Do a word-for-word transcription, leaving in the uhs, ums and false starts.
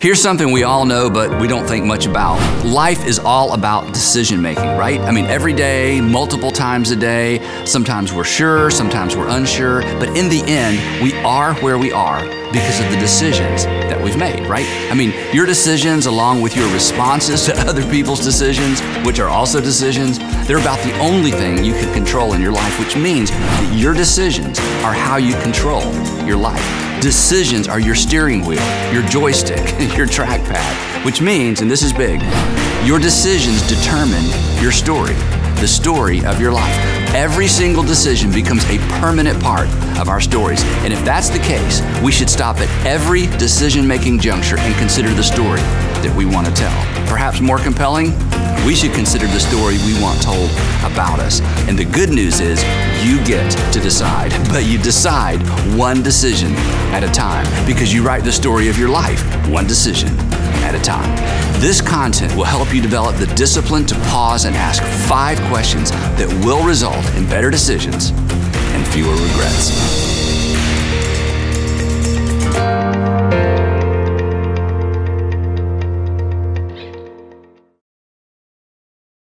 Here's something we all know, but we don't think much about. Life is all about decision making, right? I mean, every day, multiple times a day, sometimes we're sure, sometimes we're unsure, but in the end, we are where we are because of the decisions that we've made, right? I mean, your decisions along with your responses to other people's decisions, which are also decisions, they're about the only thing you can control in your life, which means that your decisions are how you control your life. Decisions are your steering wheel, your joystick, your trackpad, which means, and this is big, your decisions determine your story, the story of your life. Every single decision becomes a permanent part of our stories. And if that's the case, we should stop at every decision-making juncture and consider the story that we want to tell. Perhaps more compelling, we should consider the story we want told about us. And the good news is, you get to decide, but you decide one decision at a time because you write the story of your life one decision at a time. This content will help you develop the discipline to pause and ask five questions that will result in better decisions and fewer regrets.